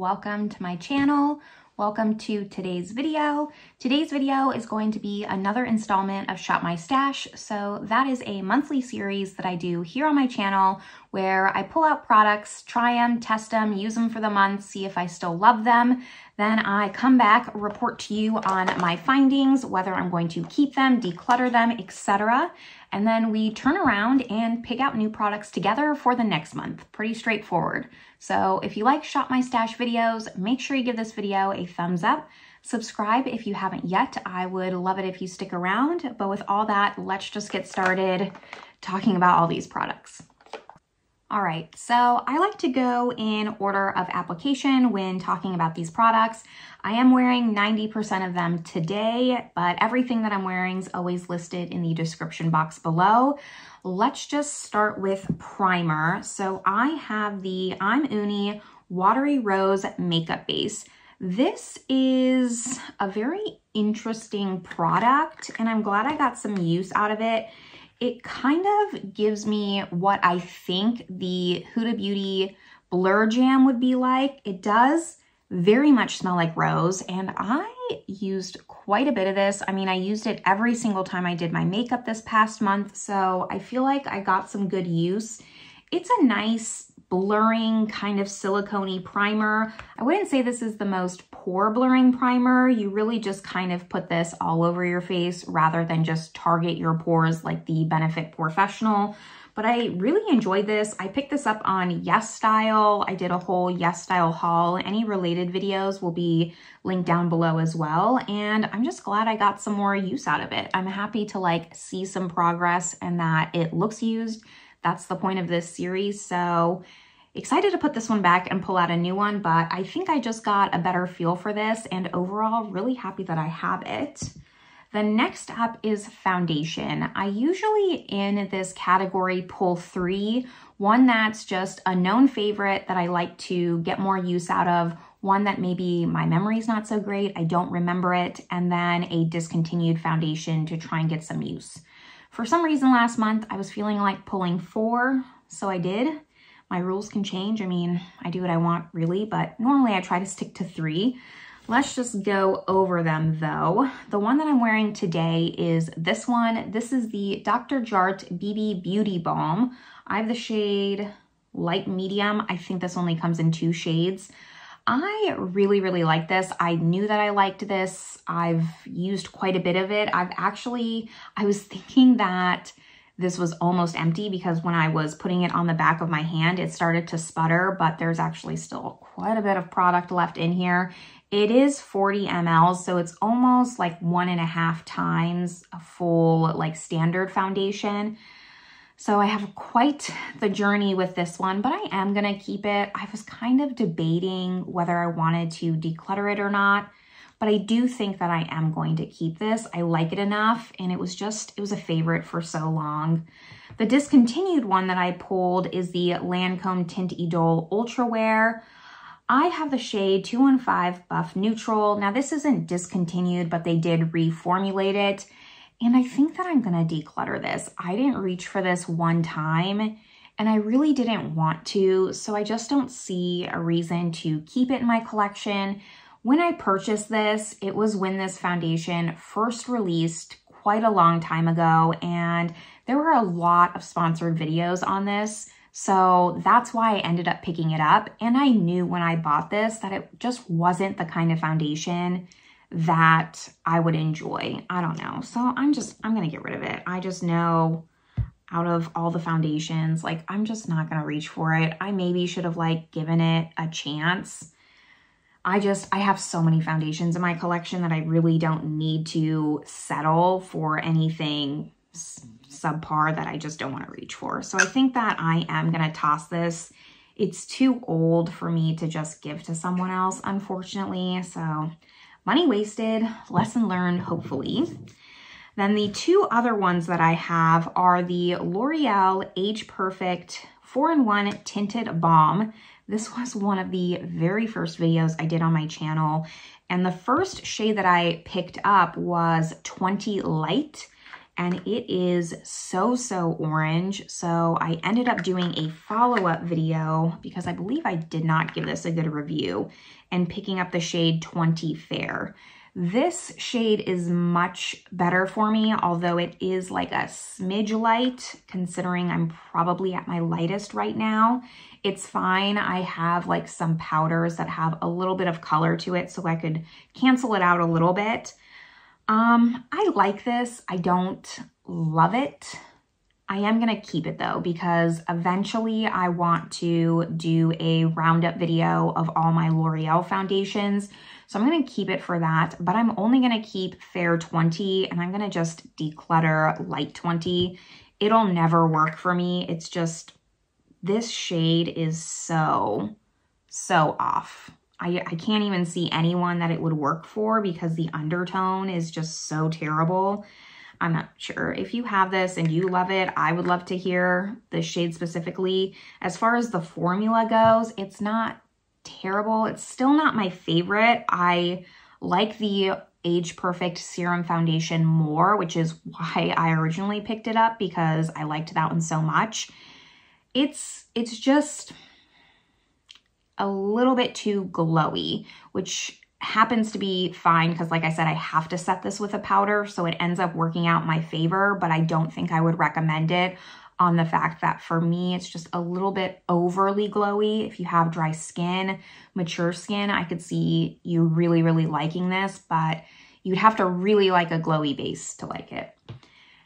welcome to my channel. Welcome to today's video. Today's video is going to be another installment of Shop My Stash. So that is a monthly series that I do here on my channel where I pull out products, try them, test them, use them for the month, see if I still love them. Then I come back, report to you on my findings, whether I'm going to keep them, declutter them, etc. And then we turn around and pick out new products together for the next month. Pretty straightforward. So if you like Shop My Stash videos, make sure you give this video a thumbs up. Subscribe if you haven't yet. I would love it if you stick around. But with all that, let's just get started talking about all these products. All right, so I like to go in order of application when talking about these products. I am wearing 90% of them today, but everything that I'm wearing is always listed in the description box below. Let's just start with primer. So I have the ImUnny Watery Rose Makeup Base. This is a very interesting product, and I'm glad I got some use out of it. It kind of gives me what I think the Huda Beauty Blur Jam would be like. It does very much smell like rose, and I used quite a bit of this. I mean, I used it every single time I did my makeup this past month, so I feel like I got some good use. It's a nice blurring kind of silicone-y primer. I wouldn't say this is the most pore blurring primer. You really just kind of put this all over your face rather than just target your pores like the Benefit Porefessional. But I really enjoyed this. I picked this up on YesStyle. I did a whole YesStyle haul. Any related videos will be linked down below as well. And I'm just glad I got some more use out of it. I'm happy to like see some progress and that it looks used. That's the point of this series, so excited to put this one back and pull out a new one, but I think I just got a better feel for this and overall really happy that I have it. The next up is foundation. I usually in this category pull three, one that's just a known favorite that I like to get more use out of, one that maybe my memory's not so great, I don't remember it, and then a discontinued foundation to try and get some use. For some reason last month, I was feeling like pulling four, so I did. My rules can change. I mean, I do what I want really, but normally I try to stick to three. Let's just go over them though. The one that I'm wearing today is this one. This is the Dr. Jart BB Beauty Balm. I have the shade Light Medium. I think this only comes in two shades. I really like this. I knew that I liked this. I've used quite a bit of it. I was thinking that this was almost empty because when I was putting it on the back of my hand, it started to sputter, but there's actually still quite a bit of product left in here. It is 40 ml, so it's almost like 1.5 times a full like standard foundation. So I have quite the journey with this one, but I am gonna keep it. I was kind of debating whether I wanted to declutter it or not, but I do think that I am going to keep this. I like it enough, and it was a favorite for so long. The discontinued one that I pulled is the Lancome Tient Idole Ultra Wear. I have the shade 215 Buff Neutral. Now this isn't discontinued, but they did reformulate it. And I think that I'm gonna declutter this. I didn't reach for this one time and I really didn't want to, so I just don't see a reason to keep it in my collection. When I purchased this, it was when this foundation first released quite a long time ago, and there were a lot of sponsored videos on this, so that's why I ended up picking it up. And I knew when I bought this that it just wasn't the kind of foundation that I would enjoy. I don't know. So I'm gonna get rid of it. I just know out of all the foundations, like I'm just not gonna reach for it. I maybe should have like given it a chance. I have so many foundations in my collection that I really don't need to settle for anything subpar that I just don't wanna reach for. So I think that I am gonna toss this. It's too old for me to just give to someone else, unfortunately, so money wasted, lesson learned, hopefully. Then the two other ones that I have are the L'Oreal Age Perfect 4-in-1 Tinted Balm. This was one of the very first videos I did on my channel. And the first shade that I picked up was 20 Light. and it is so orange. So I ended up doing a follow-up video because I believe I did not give this a good review and picking up the shade 20 Fair. This shade is much better for me, although it is like a smidge light, considering I'm probably at my lightest right now. It's fine. I have like some powders that have a little bit of color to it, so I could cancel it out a little bit. I like this. I don't love it. I am going to keep it though, because eventually I want to do a roundup video of all my L'Oreal foundations. So I'm going to keep it for that, but I'm only going to keep Fair 20 and I'm going to just declutter Light 20. It'll never work for me. It's just, this shade is so off. I can't even see anyone that it would work for because the undertone is just so terrible. I'm not sure if you have this and you love it. I would love to hear the shade specifically. As far as the formula goes, it's not terrible. It's still not my favorite. I like the Age Perfect Serum Foundation more, which is why I originally picked it up, because I liked that one so much. It's just a little bit too glowy, which happens to be fine because, like I said, I have to set this with a powder, so it ends up working out in my favor, but I don't think I would recommend it on the fact that for me, it's just a little bit overly glowy. If you have dry skin, mature skin, I could see you really liking this, but you'd have to really like a glowy base to like it.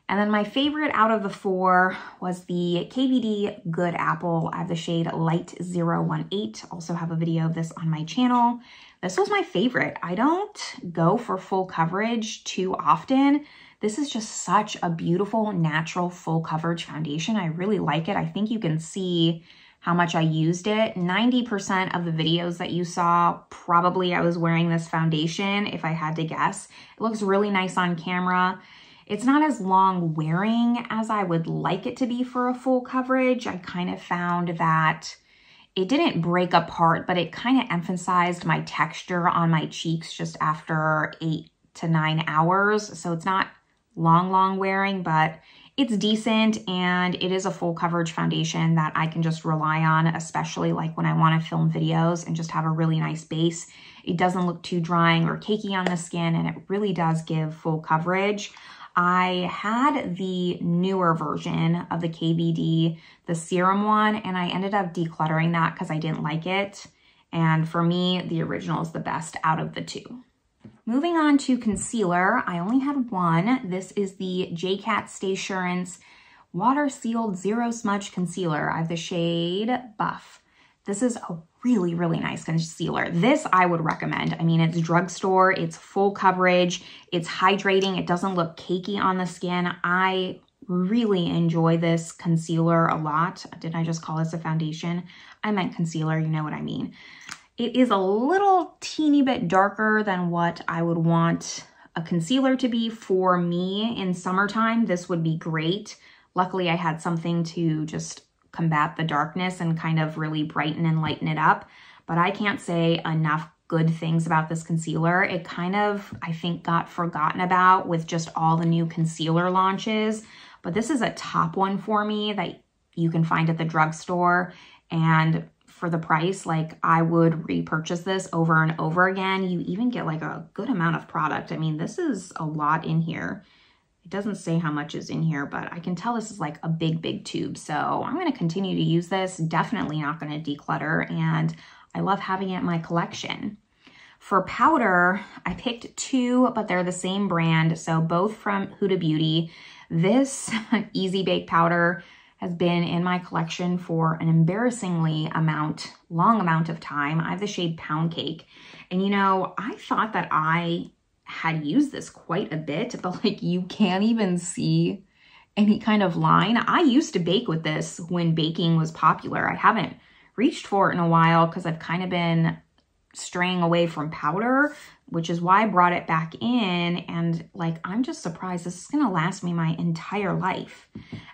And then my favorite out of the four was the KVD Good Apple. I have the shade Light 018. Also have a video of this on my channel. This was my favorite. I don't go for full coverage too often. This is just such a beautiful, natural, full coverage foundation. I really like it. I think you can see how much I used it. 90% of the videos that you saw, probably I was wearing this foundation, if I had to guess. It looks really nice on camera. It's not as long wearing as I would like it to be for a full coverage. I kind of found that it didn't break apart, but it kind of emphasized my texture on my cheeks just after 8 to 9 hours. So it's not long wearing, but it's decent, and it is a full coverage foundation that I can just rely on, especially like when I want to film videos and just have a really nice base. It doesn't look too drying or cakey on the skin, and it really does give full coverage. I had the newer version of the KVD, the serum one, and I ended up decluttering that because I didn't like it. And for me, the original is the best out of the two. Moving on to concealer, I only had one. This is the J-Cat Stay Assurance Water Sealed Zero Smudge Concealer. I have the shade Buff. This is a really nice concealer. This I would recommend. I mean, it's drugstore, it's full coverage, it's hydrating, it doesn't look cakey on the skin. I really enjoy this concealer a lot. Did I just call this a foundation? I meant concealer, you know what I mean. It is a little teeny bit darker than what I would want a concealer to be for me in summertime. This would be great. Luckily, I had something to just combat the darkness and kind of really brighten and lighten it up. But I can't say enough good things about this concealer. It kind of, I think, got forgotten about with just all the new concealer launches. But this is a top one for me that you can find at the drugstore. And for the price, like, I would repurchase this over and over again. You even get like a good amount of product. I mean, this is a lot in here. It doesn't say how much is in here, but I can tell this is like a big tube. So I'm going to continue to use this. Definitely not going to declutter. And I love having it in my collection. For powder, I picked two, but they're the same brand. So both from Huda Beauty. This Easy Bake Powder has been in my collection for an embarrassingly long amount of time. I have the shade Pound Cake. And you know, I thought that I had used this quite a bit, but like, you can't even see any kind of line. I used to bake with this when baking was popular. I haven't reached for it in a while because I've kind of been straying away from powder, which is why I brought it back in. And like, I'm just surprised this is gonna last me my entire life.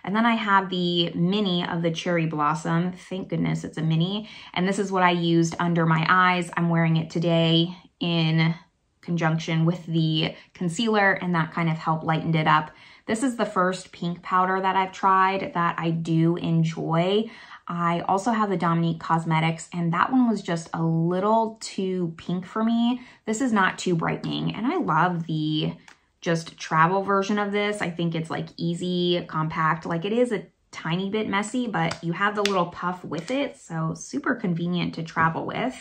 And then I have the mini of the Cherry Blossom. Thank goodness it's a mini. And this is what I used under my eyes. I'm wearing it today in conjunction with the concealer, and that kind of helped lighten it up. This is the first pink powder that I've tried that I do enjoy. I also have the Dominique Cosmetics, and that one was just a little too pink for me. This is not too brightening, and I love the just travel version of this. I think it's like easy, compact. Like, it is a tiny bit messy, but you have the little puff with it, so super convenient to travel with.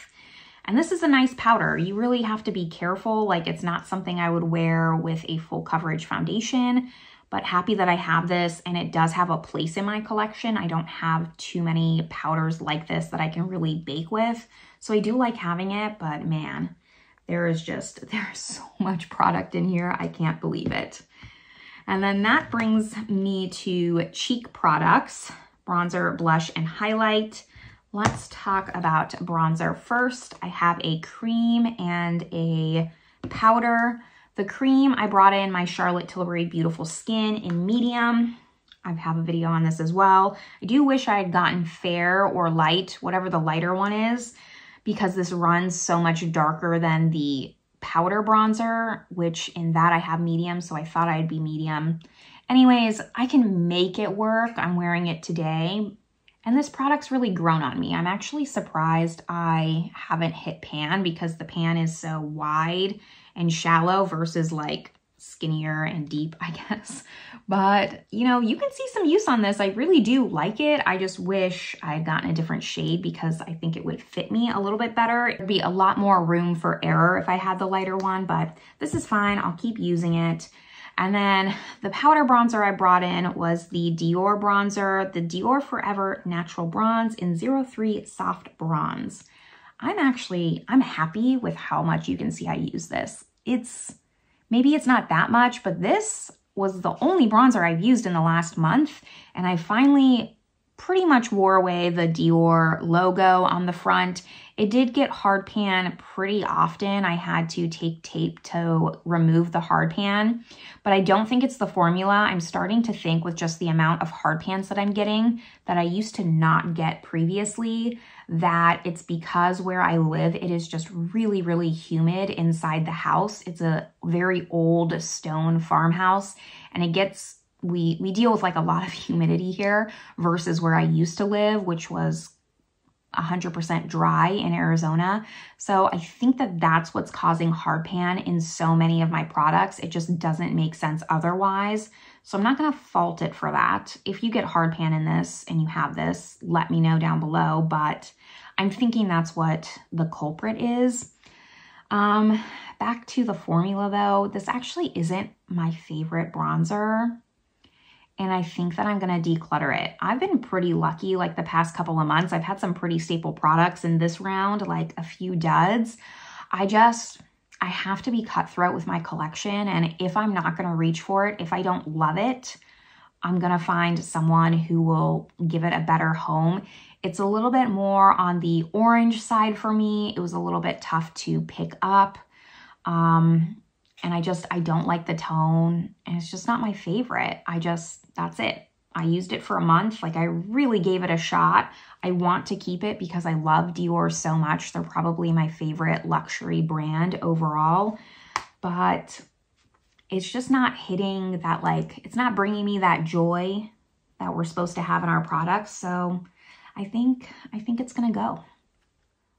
And this is a nice powder. You really have to be careful. Like, it's not something I would wear with a full coverage foundation, but happy that I have this, and it does have a place in my collection. I don't have too many powders like this that I can really bake with, so I do like having it, but man, there's so much product in here. I can't believe it. And then that brings me to cheek products, bronzer, blush, and highlight. Let's talk about bronzer first. I have a cream and a powder. The cream, I brought in my Charlotte Tilbury Beautiful Skin in medium. I have a video on this as well. I do wish I had gotten fair or light, whatever the lighter one is, because this runs so much darker than the powder bronzer, which in that I have medium, so I thought I'd be medium. Anyways, I can make it work. I'm wearing it today, and this product's really grown on me. I'm actually surprised I haven't hit pan, because the pan is so wide and shallow versus like skinnier and deep, I guess. But you know, you can see some use on this. I really do like it. I just wish I had gotten a different shade, because I think it would fit me a little bit better. It'd be a lot more room for error if I had the lighter one, but this is fine. I'll keep using it. And then the powder bronzer I brought in was the Dior bronzer, the Dior Forever Natural Bronze in 03 Soft Bronze. I'm happy with how much you can see I use this. Maybe it's not that much, but this was the only bronzer I've used in the last month, and I finally pretty much wore away the Dior logo on the front. It did get hard pan pretty often. I had to take tape to remove the hard pan, but I don't think it's the formula. I'm starting to think, with just the amount of hard pans that I'm getting that I used to not get previously, that it's because where I live, it is just really, really humid inside the house. It's a very old stone farmhouse, and it gets, we deal with like a lot of humidity here versus where I used to live, which was 100% dry in Arizona. So I think that that's what's causing hard pan in so many of my products. It just doesn't make sense otherwise. So I'm not gonna fault it for that. If you get hard pan in this and you have this, let me know down below, but I'm thinking that's what the culprit is. Back to the formula though, this actually isn't my favorite bronzer, and I think that I'm gonna declutter it. I've been pretty lucky, like the past couple of months, I've had some pretty staple products in this round, like a few duds. I have to be cutthroat with my collection, and if I'm not gonna reach for it, if I don't love it, I'm gonna find someone who will give it a better home. It's a little bit more on the orange side for me. It was a little bit tough to pick up. And I don't like the tone, and it's just not my favorite. That's it. I used it for a month. Like, I really gave it a shot. I want to keep it because I love Dior so much. They're probably my favorite luxury brand overall, but it's just not hitting that, like, it's not bringing me that joy that we're supposed to have in our products. So I think it's gonna go.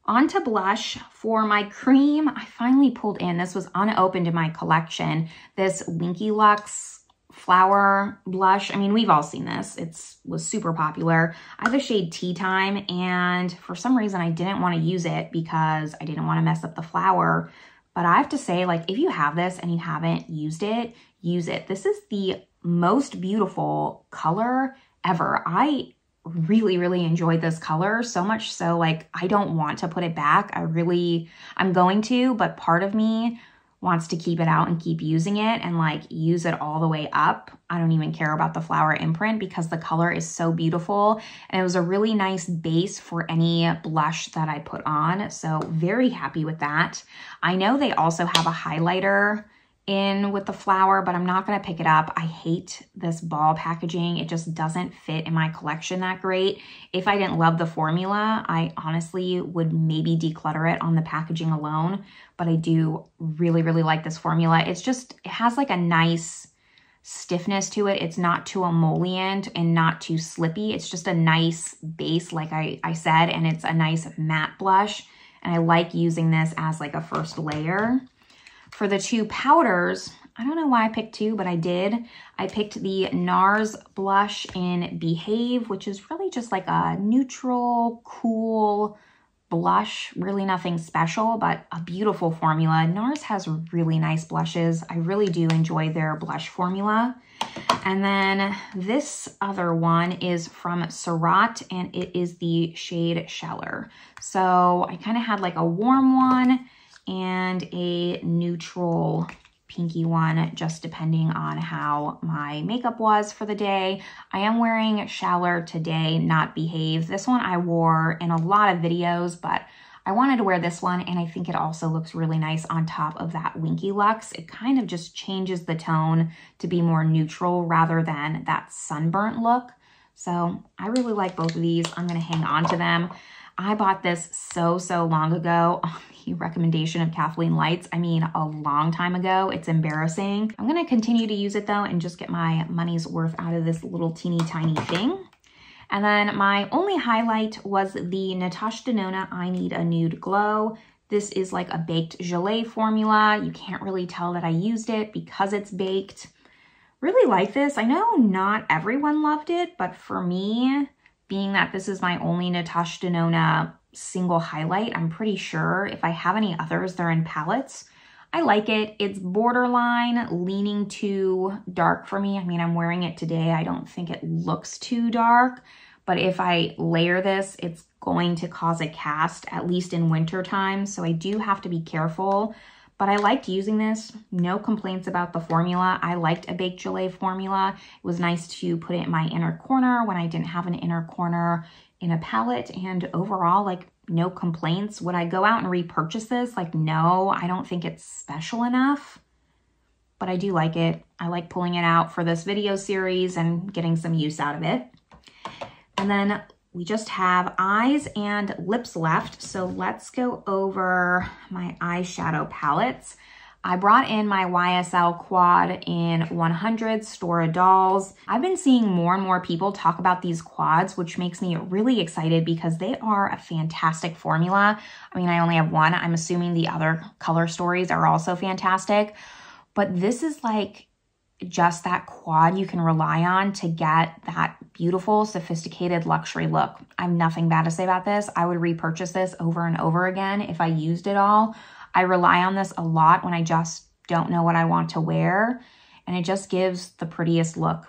On to blush. For my cream, I finally pulled in, this was unopened in my collection, this Winky Lux Flower Blush. I mean, we've all seen this. It was super popular. I have the shade Tea Time, and for some reason I didn't want to use it because I didn't want to mess up the flower. But I have to say, like, if you have this and you haven't used it, use it. This is the most beautiful color ever. I really, really enjoyed this color, so much so, like, I don't want to put it back. I'm going to, but part of me wants to keep it out and keep using it and like use it all the way up. I don't even care about the flower imprint because the color is so beautiful, and it was a really nice base for any blush that I put on. So very happy with that. I know they also have a highlighter in with the flower, but I'm not going to pick it up. I hate this ball packaging. It just doesn't fit in my collection that great. If I didn't love the formula, I honestly would maybe declutter it on the packaging alone, but I do really, really like this formula. It's just, it has like a nice stiffness to it. It's not too emollient and not too slippy. It's just a nice base, like I said, and it's a nice matte blush. And I like using this as like a first layer. For the two powders, I don't know why I picked two, but I did. I picked the NARS blush in Behave, which is really just like a neutral, cool blush. Really nothing special, but a beautiful formula. NARS has really nice blushes. I really do enjoy their blush formula. And then this other one is from Surratt, and it is the shade Sheller. So I kind of had like a warm one and a neutral pinky one, just depending on how my makeup was for the day. I am wearing Sheller today, not Behave. This one I wore in a lot of videos, but I wanted to wear this one, and I think it also looks really nice on top of that Winky Lux. It kind of just changes the tone to be more neutral rather than that sunburnt look. So I really like both of these. I'm gonna hang on to them. I bought this so long ago on the recommendation of Kathleen Lights. I mean, a long time ago. It's embarrassing. I'm gonna continue to use it though and just get my money's worth out of this little teeny tiny thing. And then my only highlight was the Natasha Denona I Need a Nude Glow. This is like a baked gelée formula. You can't really tell that I used it because it's baked. Really like this. I know not everyone loved it, but for me, being that this is my only Natasha Denona single highlight, I'm pretty sure if I have any others, they're in palettes. I like it. It's borderline leaning too dark for me. I mean, I'm wearing it today. I don't think it looks too dark, but if I layer this, it's going to cause a cast, at least in winter time. So I do have to be careful, but I liked using this. No complaints about the formula. I liked a baked gelée formula. It was nice to put it in my inner corner when I didn't have an inner corner in a palette, and overall, like, no complaints. Would I go out and repurchase this? Like, no, I don't think it's special enough, but I do like it. I like pulling it out for this video series and getting some use out of it. And then we just have eyes and lips left. So let's go over my eyeshadow palettes. I brought in my YSL Quad in 100 Stora Dolls. I've been seeing more and more people talk about these quads, which makes me really excited because they are a fantastic formula. I mean, I only have one. I'm assuming the other color stories are also fantastic, but this is like just that quad you can rely on to get that beautiful, sophisticated luxury look. I have nothing bad to say about this. I would repurchase this over and over again if I used it all. I rely on this a lot when I just don't know what I want to wear, and it just gives the prettiest look.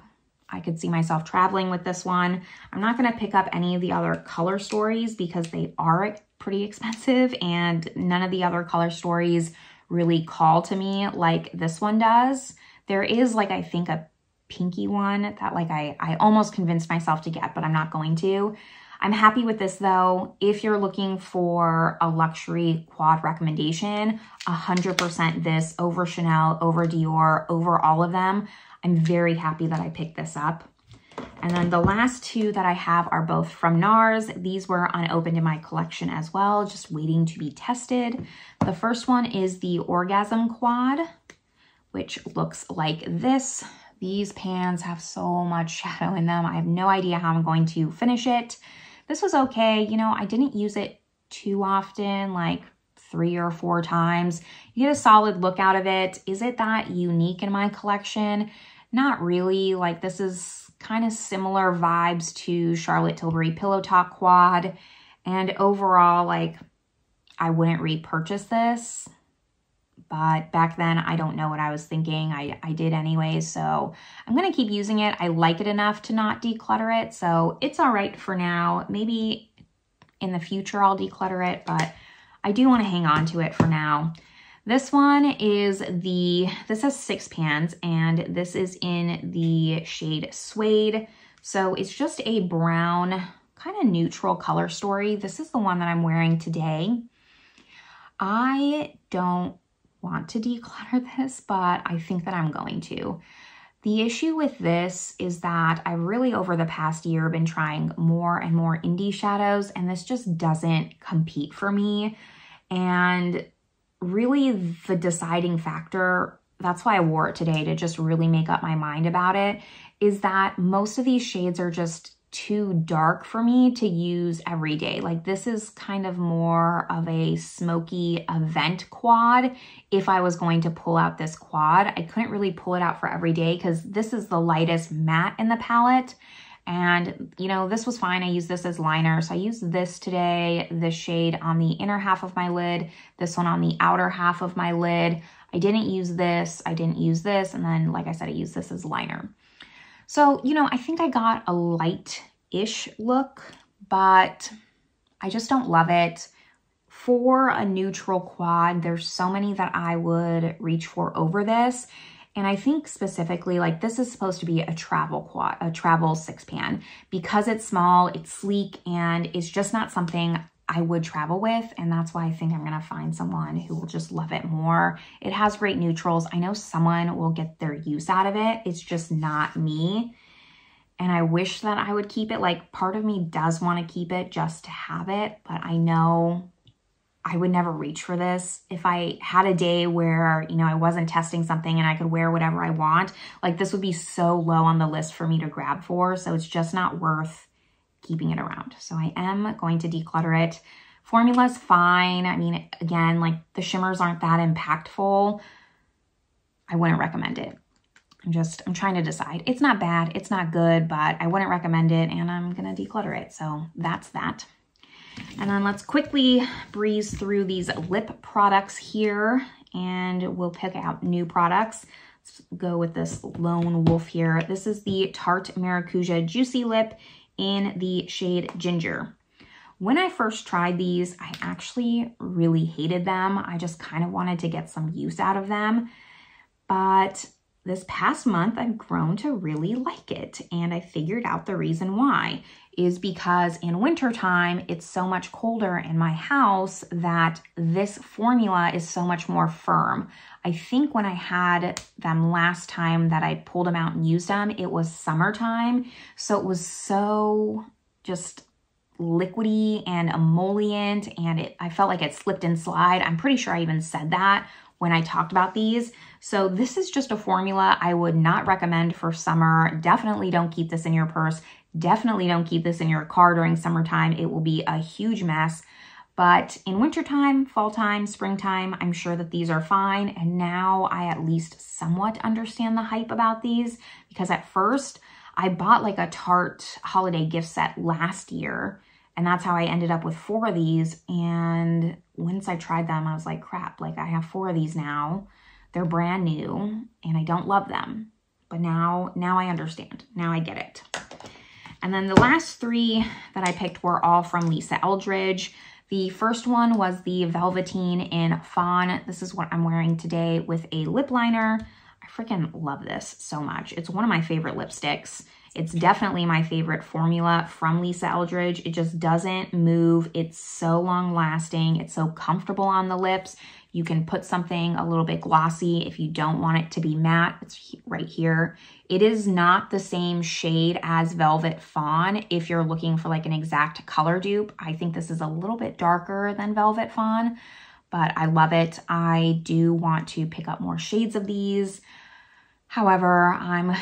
I could see myself traveling with this one. I'm not going to pick up any of the other color stories because they are pretty expensive, and none of the other color stories really call to me like this one does. There is, like, I think a pinky one that, like, I almost convinced myself to get, but I'm not going to. I'm happy with this though. If you're looking for a luxury quad recommendation, 100% this over Chanel, over Dior, over all of them. I'm very happy that I picked this up. And then the last two that I have are both from NARS. These were unopened in my collection as well, just waiting to be tested. The first one is the Orgasm Quad, which looks like this. These pans have so much shadow in them. I have no idea how I'm going to finish it. This was okay. You know, I didn't use it too often, like 3 or 4 times. You get a solid look out of it. Is it that unique in my collection? Not really. Like, this is kind of similar vibes to Charlotte Tilbury Pillow Talk Quad. And overall, like, I wouldn't repurchase this. But back then, I don't know what I was thinking. I did anyway, so I'm going to keep using it. I like it enough to not declutter it, so it's all right for now. Maybe in the future I'll declutter it, but I do want to hang on to it for now. This one is this has 6 pans, and this is in the shade Suede. So it's just a brown, kind of neutral color story. This is the one that I'm wearing today. I don't want to declutter this, but I think that I'm going to. The issue with this is that I've really over the past year been trying more and more indie shadows, and this just doesn't compete for me. And really the deciding factor, that's why I wore it today, to just really make up my mind about it, is that most of these shades are just too dark for me to use every day. Like, this is kind of more of a smoky event quad. If I was going to pull out this quad, I couldn't really pull it out for every day because this is the lightest matte in the palette. And you know, this was fine. I used this as liner. So I used this today, this shade on the inner half of my lid, this one on the outer half of my lid. I didn't use this, I didn't use this. And then, like I said, I used this as liner. So, you know, I think I got a light-ish look, but I just don't love it. For a neutral quad, there's so many that I would reach for over this. And I think specifically, like, this is supposed to be a travel quad, a travel 6-pan. Because it's small, it's sleek, and it's just not something I would travel with. And that's why I think I'm gonna find someone who will just love it more. It has great neutrals. I know someone will get their use out of it. It's just not me. And I wish that I would keep it. Like, part of me does want to keep it just to have it, but I know I would never reach for this. If I had a day where, you know, I wasn't testing something and I could wear whatever I want, like, this would be so low on the list for me to grab for. So it's just not worth keeping it around. So I am going to declutter it. Formula's fine. I mean, again, like, the shimmers aren't that impactful. I wouldn't recommend it. I'm trying to decide. It's not bad, it's not good, but I wouldn't recommend it, and I'm gonna declutter it. So that's that. And then let's quickly breeze through these lip products here, and we'll pick out new products. Let's go with this lone wolf here. This is the Tarte Maracuja Juicy Lip in the shade Ginger. When I first tried these, I actually really hated them. I just kind of wanted to get some use out of them. But this past month, I've grown to really like it. And I figured out the reason why is because in wintertime, it's so much colder in my house that this formula is so much more firm. I think when I had them last time that I pulled them out and used them, it was summertime. So it was so just liquidy and emollient, and I felt like it slipped and slide. I'm pretty sure I even said that when I talked about these. So this is just a formula I would not recommend for summer. Definitely don't keep this in your purse. Definitely don't keep this in your car during summertime. It will be a huge mess. But in wintertime, falltime, springtime, I'm sure that these are fine. And now I at least somewhat understand the hype about these, because at first I bought like a Tarte holiday gift set last year, and that's how I ended up with 4 of these. And once I tried them, I was like, crap, like, I have 4 of these now. They're brand new and I don't love them. But now I understand. Now I get it. And then the last 3 that I picked were all from Lisa Eldridge. The first one was the Velveteen in Fawn. This is what I'm wearing today with a lip liner. I freaking love this so much. It's one of my favorite lipsticks. It's definitely my favorite formula from Lisa Eldridge. It just doesn't move. It's so long lasting. It's so comfortable on the lips. You can put something a little bit glossy if you don't want it to be matte. It's right here. It is not the same shade as Velvet Fawn if you're looking for like an exact color dupe. I think this is a little bit darker than Velvet Fawn, but I love it. I do want to pick up more shades of these. However, I'm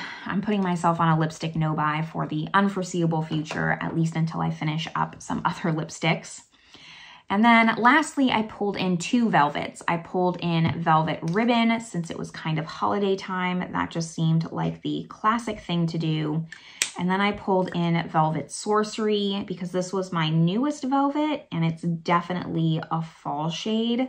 putting myself on a lipstick no-buy for the unforeseeable future, at least until I finish up some other lipsticks. And then lastly, I pulled in 2 velvets. I pulled in Velvet Ribbon, since it was kind of holiday time. That just seemed like the classic thing to do. And then I pulled in Velvet Sorcery, because this was my newest velvet, and it's definitely a fall shade.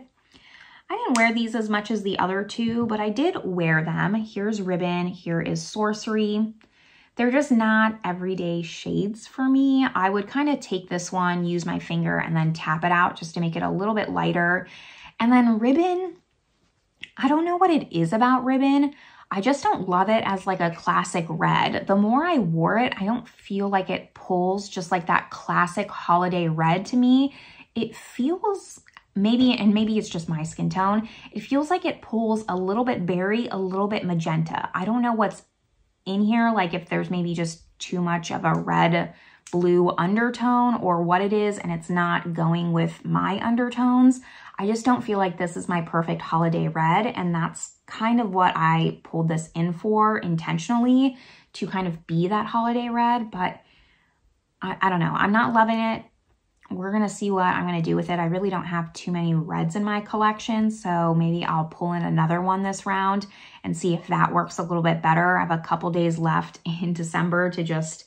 I didn't wear these as much as the other 2, but I did wear them. Here's Ribbon, here is Sorcery. They're just not everyday shades for me. I would kind of take this one, use my finger, and then tap it out just to make it a little bit lighter. And then Ribbon, I don't know what it is about Ribbon. I just don't love it as like a classic red. The more I wore it, I don't feel like it pulls just like that classic holiday red to me. It feels maybe it's just my skin tone, it feels like it pulls a little bit berry, a little bit magenta. I don't know what's in here, like if there's maybe just too much of a red blue undertone or what it is, and it's not going with my undertones. I just don't feel like this is my perfect holiday red, and that's kind of what I pulled this in for intentionally, to kind of be that holiday red, but I don't know. I'm not loving it. We're gonna see what I'm gonna do with it. I really don't have too many reds in my collection, so maybe I'll pull in another one this round and see if that works a little bit better. I have a couple days left in December to just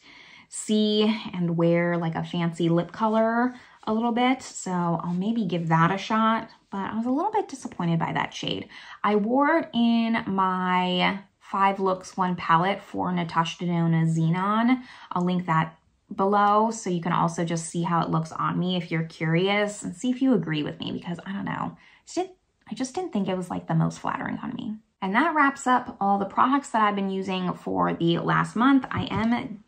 see and wear like a fancy lip color a little bit, so I'll maybe give that a shot, but I was a little bit disappointed by that shade. I wore it in my 5 Looks, 1 Palette for Natasha Denona Xenon. I'll link that below so you can also just see how it looks on me if you're curious, and see if you agree with me, because I don't know, I just didn't think it was like the most flattering on me. And that wraps up all the products that I've been using for the last month. I am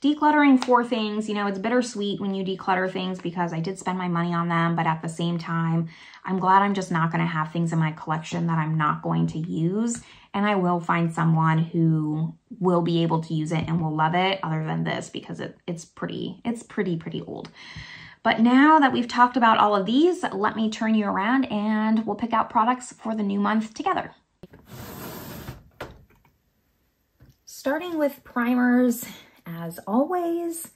decluttering 4 things. You know, it's bittersweet when you declutter things because I did spend my money on them, but at the same time, I'm glad I'm just not gonna have things in my collection that I'm not going to use. And I will find someone who will be able to use it and will love it, other than this, because it's pretty old. But now that we've talked about all of these, let me turn you around and we'll pick out products for the new month together. Starting with primers, as always,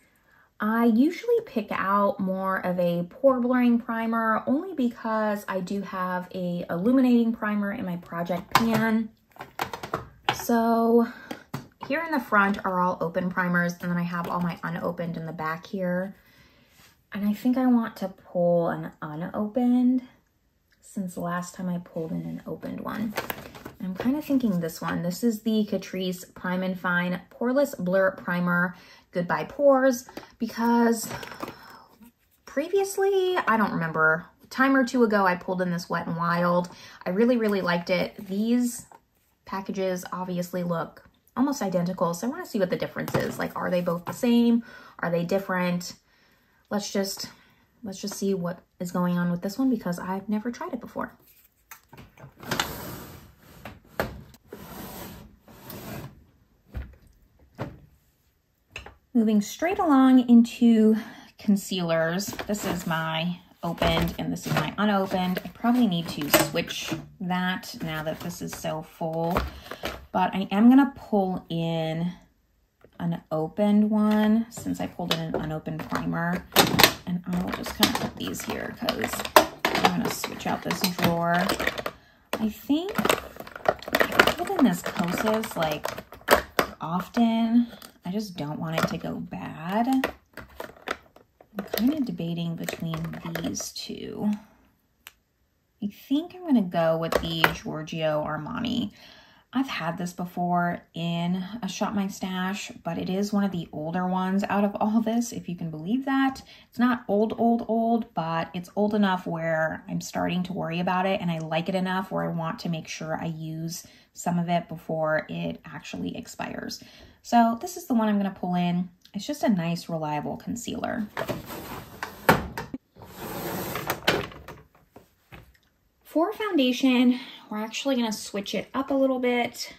I usually pick out more of a pore blurring primer only because I do have a illuminating primer in my project pan. So here in the front are all open primers, and then I have all my unopened in the back here. And I think I want to pull an unopened since last time I pulled in an opened one. I'm kind of thinking this one. This is the Catrice Prime and Fine Poreless Blur Primer Goodbye Pores, because previously, I don't remember, a time or two ago, I pulled in this Wet n Wild. I really, really liked it. These packages obviously look almost identical, so I want to see what the difference is. Like, are they both the same? Are they different? Let's just see what is going on with this one, because I've never tried it before. Moving straight along into concealers. This is my opened and this is my unopened. I probably need to switch that now that this is so full, but I am gonna pull in an opened one since I pulled in an unopened primer, and I will just kind of put these here because I'm gonna switch out this drawer. I think I pulled in this Kosas like often. I just don't want it to go bad. I'm kind of debating between these two. I think I'm gonna go with the Giorgio Armani. I've had this before in a Shop My Stash, but it is one of the older ones out of all this, if you can believe that. It's not old, but it's old enough where I'm starting to worry about it, and I like it enough where I want to make sure I use some of it before it actually expires. So this is the one I'm gonna pull in. It's just a nice, reliable concealer. For foundation, we're actually gonna switch it up a little bit.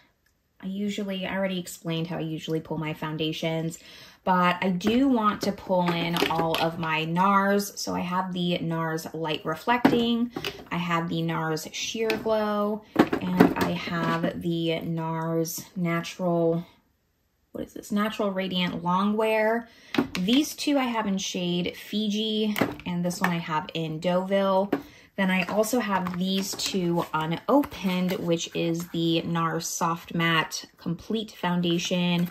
I already explained how I usually pull my foundations, but I do want to pull in all of my NARS. So I have the NARS Light Reflecting, I have the NARS Sheer Glow, and I have the NARS Natural, what is this? Natural Radiant Long Wear. These two I have in shade Fiji, and this one I have in Deauville. Then I also have these two unopened, which is the NARS Soft Matte Complete Foundation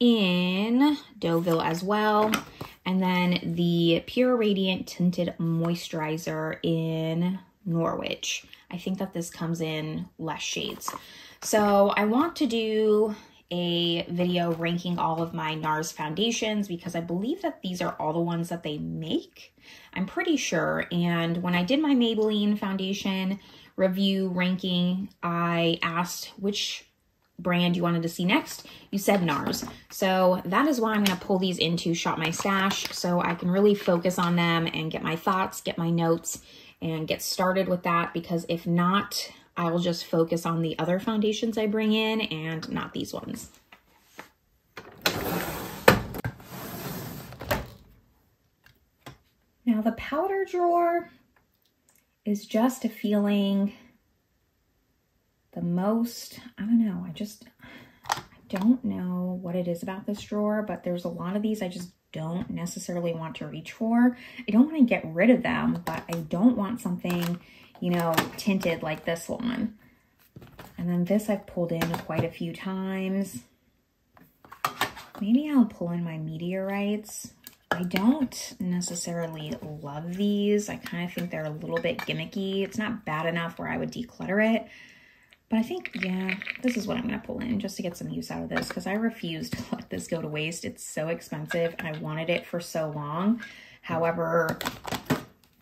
in Deauville as well. And then the Pure Radiant Tinted Moisturizer in Norwich. I think that this comes in less shades. So I want to do a video ranking all of my NARS foundations because I believe that these are all the ones that they make. I'm pretty sure. And when I did my Maybelline foundation review ranking, I asked which brand you wanted to see next. You said NARS. So that is why I'm going to pull these into Shop My Stash so I can really focus on them and get my thoughts, get my notes, and get started with that, because if not, I will just focus on the other foundations I bring in and not these ones. Now the powder drawer is just a feeling the most, I don't know, I don't know what it is about this drawer, but there's a lot of these I just don't necessarily want to reach for. I don't want to get rid of them, but I don't want something, you know, tinted like this one. And then this I've pulled in quite a few times. Maybe I'll pull in my meteorites. I don't necessarily love these. I kind of think they're a little bit gimmicky. It's not bad enough where I would declutter it. But I think, yeah, this is what I'm going to pull in just to get some use out of this, because I refuse to let this go to waste. It's so expensive and I wanted it for so long. However,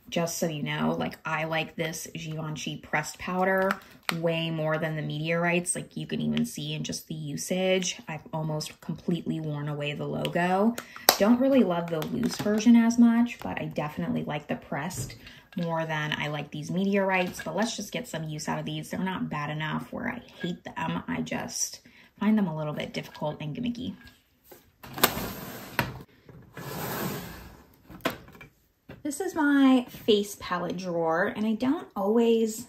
just so you know, like, I like this Givenchy pressed powder way more than the meteorites. Like, you can even see in just the usage, I've almost completely worn away the logo. Don't really love the loose version as much, but I definitely like the pressed more than I like these meteorites. But let's just get some use out of these. They're not bad enough where I hate them. I just find them a little bit difficult and gimmicky. This is my face palette drawer, and I don't always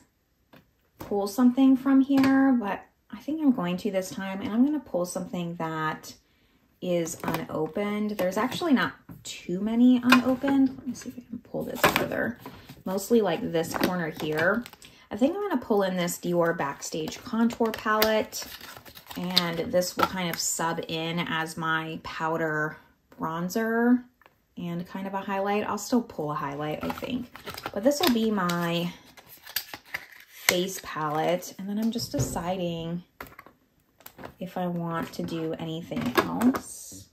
pull something from here, but I think I'm going to this time, and I'm going to pull something that is unopened. There's actually not too many unopened. Let me see if I can pull this further. Mostly like this corner here. I think I'm going to pull in this Dior Backstage Contour Palette, and this will kind of sub in as my powder bronzer and kind of a highlight. I'll still pull a highlight, I think. But this will be my face palette, and then I'm just deciding if I want to do anything else.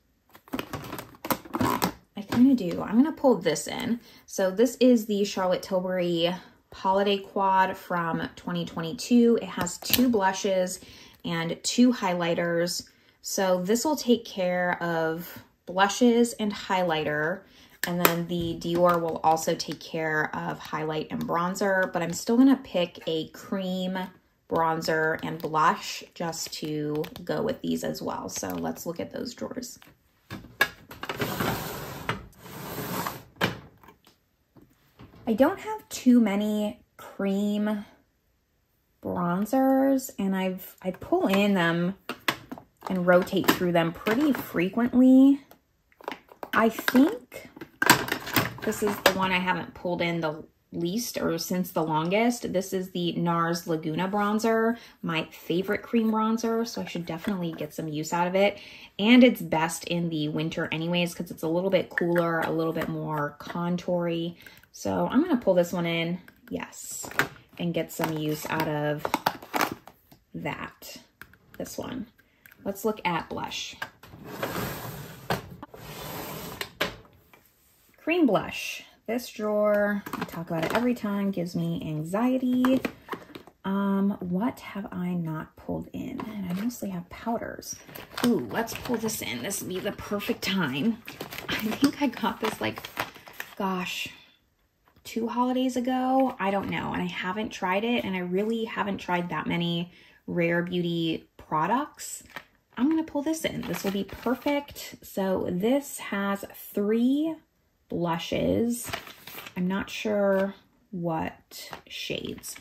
I kind of do. I'm going to pull this in. So this is the Charlotte Tilbury Holiday Quad from 2022. It has two blushes and two highlighters. So this will take care of blushes and highlighter, and then the Dior will also take care of highlight and bronzer, but I'm still going to pick a cream, bronzer, and blush just to go with these as well. So let's look at those drawers. I don't have too many cream bronzers, and I pull in them and rotate through them pretty frequently. I think this is the one I haven't pulled in the least or since the longest. This is the NARS Laguna Bronzer, my favorite cream bronzer, so I should definitely get some use out of it. And it's best in the winter anyways, because it's a little bit cooler, a little bit more contoury. So I'm going to pull this one in, yes, and get some use out of that, this one. Let's look at blush. Cream blush. This drawer, I talk about it every time, gives me anxiety. What have I not pulled in? And I mostly have powders. Ooh, let's pull this in. This will be the perfect time. I think I got this like, gosh, 2 holidays ago. I don't know. And I haven't tried it. And I really haven't tried that many Rare Beauty products. I'm going to pull this in. This will be perfect. So this has 3 blushes. I'm not sure what shades,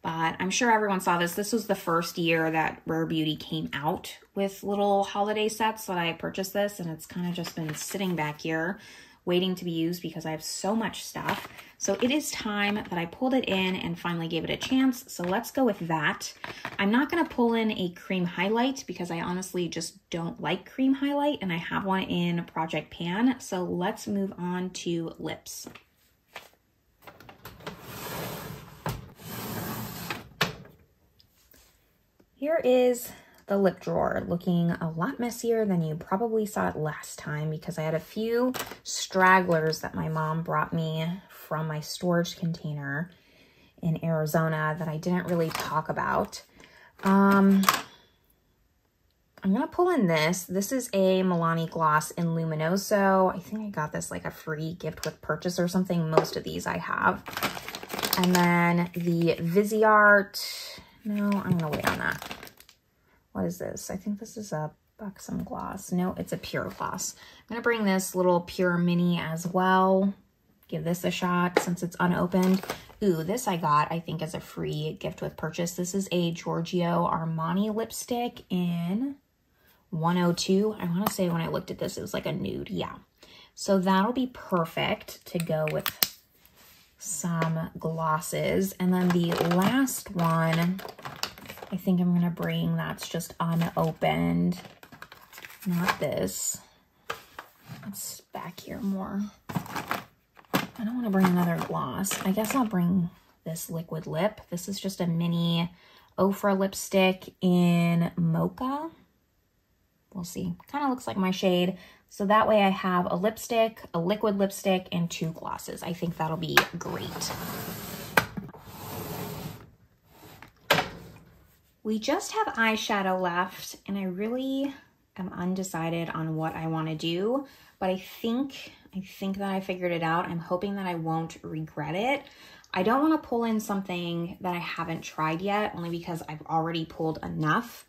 but I'm sure everyone saw this. This was the first year that Rare Beauty came out with little holiday sets that I purchased this, and it's kind of just been sitting back here waiting to be used because I have so much stuff. So it is time that I pulled it in and finally gave it a chance. So let's go with that. I'm not going to pull in a cream highlight because I honestly just don't like cream highlight, and I have one in Project Pan. So let's move on to lips. Here is the lip drawer, looking a lot messier than you probably saw it last time, because I had a few stragglers that my mom brought me from my storage container in Arizona that I didn't really talk about. I'm gonna pull in this. This is a Milani Gloss in Luminoso. I think I got this like a free gift with purchase or something. Most of these I have. And then the Viseart. No, I'm gonna wait on that. What is this? I think this is a Buxom gloss. No, it's a Pure gloss. I'm gonna bring this little Pure mini as well. Give this a shot since it's unopened. Ooh, this I got, I think, as a free gift with purchase. This is a Giorgio Armani lipstick in 102. I want to say when I looked at this, it was like a nude. Yeah. So that'll be perfect to go with some glosses. And then the last one, I think I'm going to bring, that's just unopened. Not this. It's back here more. I don't want to bring another gloss. I guess I'll bring this liquid lip. This is just a mini Ofra lipstick in Mocha. We'll see. Kind of looks like my shade. So that way I have a lipstick, a liquid lipstick, and two glosses. I think that'll be great. We just have eyeshadow left, and I really am undecided on what I want to do, but I think that I figured it out. I'm hoping that I won't regret it. I don't want to pull in something that I haven't tried yet, only because I've already pulled enough.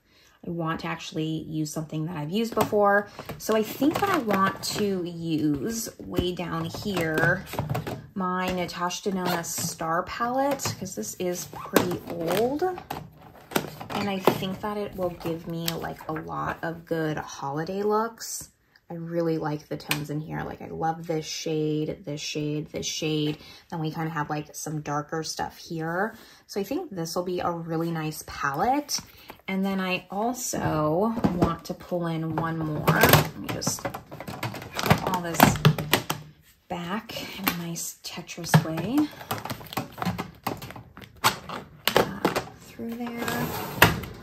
I want to actually use something that I've used before. So I think that I want to use, way down here, my Natasha Denona Star Palette, because this is pretty old. And I think that it will give me like a lot of good holiday looks. I really like the tones in here. Like I love this shade, this shade, this shade. Then we kind of have like some darker stuff here. So I think this will be a really nice palette. And then I also want to pull in one more. Let me just put all this back in a nice Tetris way. Through there.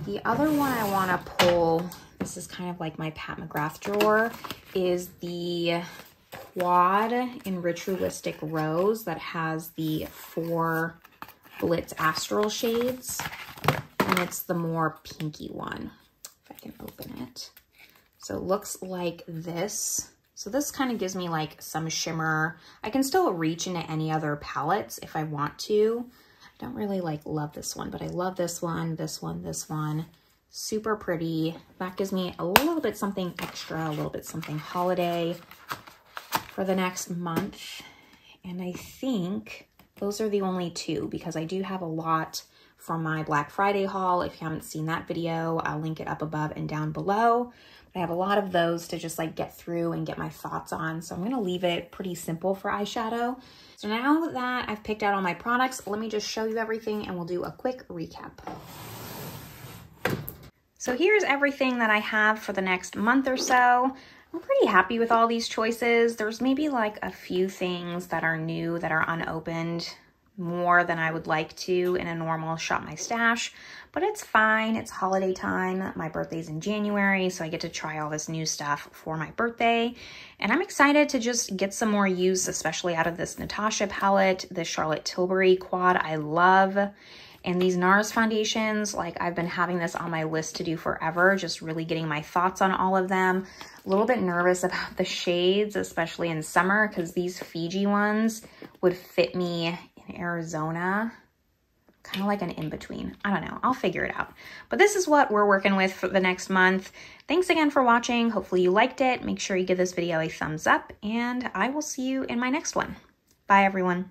The other one I want to pull, this is kind of like my Pat McGrath drawer, is the Quad in Ritualistic Rose that has the 4 Blitz Astral shades, and it's the more pinky one, if I can open it. So it looks like this. So this kind of gives me like some shimmer. I can still reach into any other palettes if I want to. I don't really like love this one, but I love this one, this one, this one. Super pretty. That gives me a little bit something extra, a little bit something holiday for the next month. And I think those are the only two, because I do have a lot from my Black Friday haul. If you haven't seen that video, I'll link it up above and down below. I have a lot of those to just like get through and get my thoughts on. So I'm going to leave it pretty simple for eyeshadow. So now that I've picked out all my products, let me just show you everything and we'll do a quick recap. So here's everything that I have for the next month or so. I'm pretty happy with all these choices. There's maybe like a few things that are new that are unopened, more than I would like to in a normal Shop My Stash, but it's fine. It's holiday time. My birthday's in January, so I get to try all this new stuff for my birthday. And I'm excited to just get some more use, especially out of this Natasha palette, the Charlotte Tilbury Quad I love. And these NARS foundations, like I've been having this on my list to do forever, just really getting my thoughts on all of them. A little bit nervous about the shades, especially in summer, because these Fiji ones would fit me in Arizona. Kind of like an in-between. I don't know. I'll figure it out. But this is what we're working with for the next month. Thanks again for watching. Hopefully you liked it. Make sure you give this video a thumbs up, and I will see you in my next one. Bye, everyone.